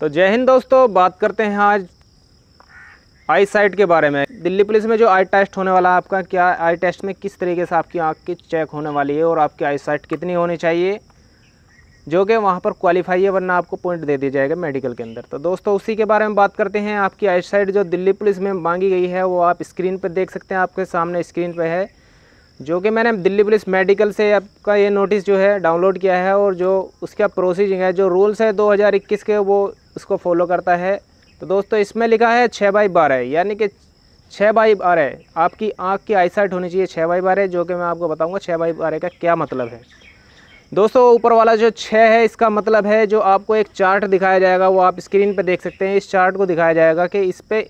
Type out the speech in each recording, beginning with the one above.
तो जय हिंद दोस्तों, बात करते हैं आज आई साइट के बारे में। दिल्ली पुलिस में जो आई टेस्ट होने वाला है आपका, क्या आई टेस्ट में किस तरीके से आपकी आँख की चेक होने वाली है और आपकी आई साइट कितनी होनी चाहिए, जो कि वहाँ पर क्वालिफाई है, वरना आपको पॉइंट दे दिया जाएगा मेडिकल के अंदर। तो दोस्तों उसी के बारे में बात करते हैं। आपकी आई साइट जो दिल्ली पुलिस में मांगी गई है वो आप स्क्रीन पर देख सकते हैं, आपके सामने स्क्रीन पर है, जो कि मैंने दिल्ली पुलिस मेडिकल से आपका ये नोटिस जो है डाउनलोड किया है, और जो उसका प्रोसीजर है, जो रूल्स है 2021 के, वो उसको फॉलो करता है। तो दोस्तों इसमें लिखा है 6/12, यानी कि 6/12 आपकी आँख की आई साइट होनी चाहिए 6/12, जो कि मैं आपको बताऊँगा 6/12 का क्या मतलब है। दोस्तों ऊपर वाला जो 6 है, इसका मतलब है जो आपको एक चार्ट दिखाया जाएगा, वो आप स्क्रीन पर देख सकते हैं। इस चार्ट को दिखाया जाएगा कि इस पर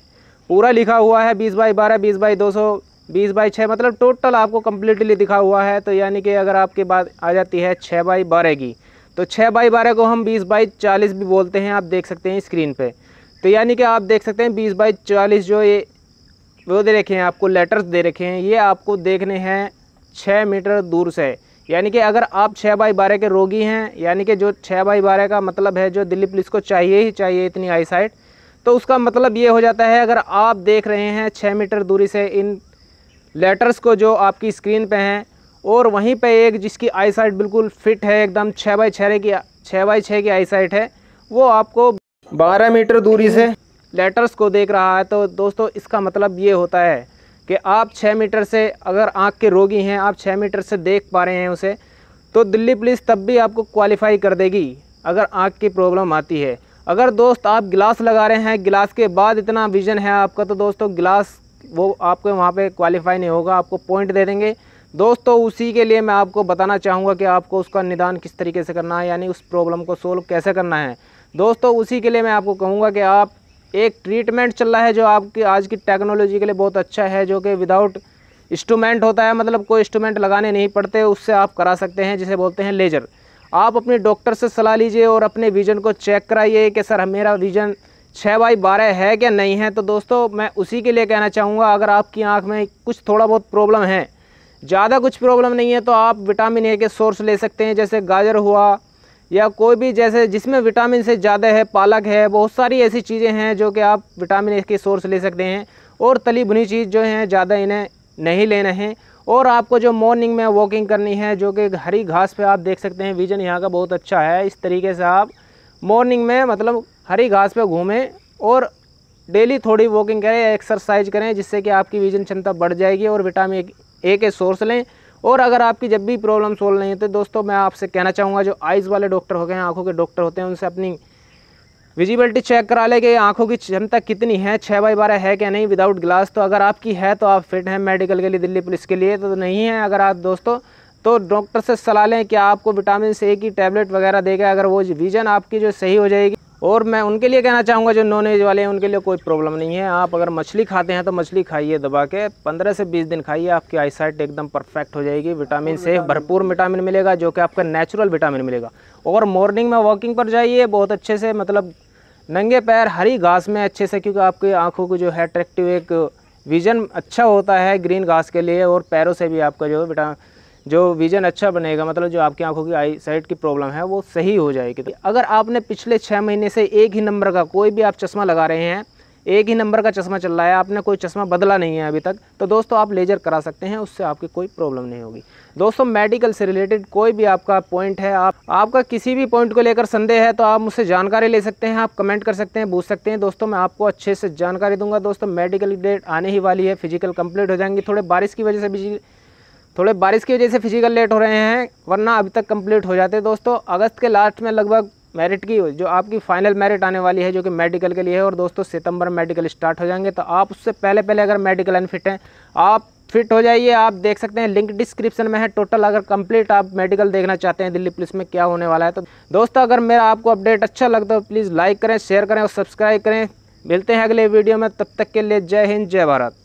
पूरा लिखा हुआ है 20/12, 20/200, 20/6, मतलब टोटल आपको कम्प्लीटली दिखा हुआ है। तो यानी कि अगर आपकी बात आ जाती है 6/12 की, तो 6/12 को हम 20/40 भी बोलते हैं, आप देख सकते हैं स्क्रीन पे। तो यानी कि आप देख सकते हैं 20/40 जो ये वो दे रखे हैं, आपको लेटर्स दे रखे हैं, ये आपको देखने हैं 6 मीटर दूर से। यानी कि अगर आप 6/12 के रोगी हैं, यानी कि जो 6/12 का मतलब है जो दिल्ली पुलिस को चाहिए ही चाहिए इतनी आई साइट, तो उसका मतलब ये हो जाता है अगर आप देख रहे हैं 6 मीटर दूरी से इन लेटर्स को जो आपकी स्क्रीन पे हैं, और वहीं पे एक जिसकी आई साइट बिल्कुल फिट है एकदम 6/6 की आई साइट है, वो आपको 12 मीटर दूरी से लेटर्स को देख रहा है। तो दोस्तों इसका मतलब ये होता है कि आप 6 मीटर से, अगर आँख के रोगी हैं, आप 6 मीटर से देख पा रहे हैं उसे, तो दिल्ली पुलिस तब भी आपको क्वालिफाई कर देगी अगर आँख की प्रॉब्लम आती है। अगर दोस्त आप गिलास लगा रहे हैं, गिलास के बाद इतना विजन है आपका, तो दोस्तों गिलास वो आपके वहाँ पे क्वालिफाई नहीं होगा, आपको पॉइंट दे देंगे। दोस्तों उसी के लिए मैं आपको बताना चाहूँगा कि आपको उसका निदान किस तरीके से करना है, यानी उस प्रॉब्लम को सोल्व कैसे करना है। दोस्तों उसी के लिए मैं आपको कहूँगा कि आप एक ट्रीटमेंट चल रहा है जो आपकी आज की टेक्नोलॉजी के लिए बहुत अच्छा है, जो कि विदाउट इंस्ट्रूमेंट होता है, मतलब कोई इंस्ट्रूमेंट लगाने नहीं पड़ते, उससे आप करा सकते हैं, जिसे बोलते हैं लेज़र। आप अपने डॉक्टर से सलाह लीजिए और अपने विज़न को चेक कराइए कि सर मेरा विज़न 6/12 है क्या नहीं है। तो दोस्तों मैं उसी के लिए कहना चाहूँगा, अगर आपकी आंख में कुछ थोड़ा बहुत प्रॉब्लम है, ज़्यादा कुछ प्रॉब्लम नहीं है, तो आप विटामिन ए के सोर्स ले सकते हैं, जैसे गाजर हुआ या कोई भी, जैसे जिसमें विटामिन से ज़्यादा है, पालक है, बहुत सारी ऐसी चीज़ें हैं जो कि आप विटामिन ए के सोर्स ले सकते हैं। और तली भुनी चीज़ जो है ज़्यादा इन्हें नहीं लेना है। और आपको जो मॉर्निंग में वॉकिंग करनी है, जो कि हरी घास पर आप देख सकते हैं, विज़न यहाँ का बहुत अच्छा है। इस तरीके से आप मॉर्निंग में, मतलब हरी घास पे घूमें और डेली थोड़ी वॉकिंग करें, एक्सरसाइज करें, जिससे कि आपकी विजन क्षमता बढ़ जाएगी। और विटामिन ए के सोर्स लें। और अगर आपकी जब भी प्रॉब्लम सोल्व नहीं होती, दोस्तों मैं आपसे कहना चाहूँगा जो आइज़ वाले डॉक्टर हो गए हैं, आँखों के डॉक्टर होते हैं, उनसे अपनी विजिबिलिटी चेक करा लें कि आँखों की क्षमता कितनी है, 6/12 है क्या नहीं विदाउट ग्लास। तो अगर आपकी है तो आप फिट हैं मेडिकल के लिए, दिल्ली पुलिस के लिए। तो नहीं है अगर आप दोस्तों, तो डॉक्टर से सलाह लें कि आपको विटामिन ए की टैबलेट वगैरह देगा, अगर वो विजन आपकी जो सही हो जाएगी। और मैं उनके लिए कहना चाहूँगा जो नॉन वेज वाले हैं, उनके लिए कोई प्रॉब्लम नहीं है। आप अगर मछली खाते हैं तो मछली खाइए दबा के, 15 से 20 दिन खाइए, आपकी आई साइट एकदम परफेक्ट हो जाएगी। विटामिन से भरपूर विटामिन मिलेगा, जो कि आपका नेचुरल विटामिन मिलेगा। और मॉर्निंग में वॉकिंग पर जाइए बहुत अच्छे से, मतलब नंगे पैर हरी घास में अच्छे से, क्योंकि आपकी आँखों को जो है अट्रैक्टिव एक विज़न अच्छा होता है ग्रीन घास के लिए। और पैरों से भी आपका जो विज़न अच्छा बनेगा, मतलब जो आपकी आंखों की आई साइट की प्रॉब्लम है वो सही हो जाएगी। तो अगर आपने पिछले 6 महीने से एक ही नंबर का, कोई भी आप चश्मा लगा रहे हैं, एक ही नंबर का चश्मा चल रहा है, आपने कोई चश्मा बदला नहीं है अभी तक, तो दोस्तों आप लेज़र करा सकते हैं, उससे आपकी कोई प्रॉब्लम नहीं होगी। दोस्तों मेडिकल से रिलेटेड कोई भी आपका पॉइंट है, आपका किसी भी पॉइंट को लेकर संदेह है, तो आप मुझसे जानकारी ले सकते हैं, आप कमेंट कर सकते हैं, पूछ सकते हैं। दोस्तों मैं आपको अच्छे से जानकारी दूंगा। दोस्तों मेडिकल अपडेट आने ही वाली है, फिजिकल कंप्लीट हो जाएंगी, थोड़े बारिश की वजह से फिजिकल लेट हो रहे हैं, वरना अभी तक कंप्लीट हो जाते हैं। दोस्तों अगस्त के लास्ट में लगभग मेरिट की जो आपकी फ़ाइनल मेरिट आने वाली है, जो कि मेडिकल के लिए है, और दोस्तों सितंबर में मेडिकल स्टार्ट हो जाएंगे। तो आप उससे पहले पहले अगर मेडिकल अनफिट हैं, आप फिट हो जाइए। आप देख सकते हैं लिंक डिस्क्रिप्शन में है टोटल, अगर कंप्लीट आप मेडिकल देखना चाहते हैं दिल्ली पुलिस में क्या होने वाला है। तो दोस्तों अगर मेरा आपको अपडेट अच्छा लगता है तो प्लीज़ लाइक करें, शेयर करें और सब्सक्राइब करें। मिलते हैं अगले वीडियो में, तब तक के लिए जय हिंद, जय भारत।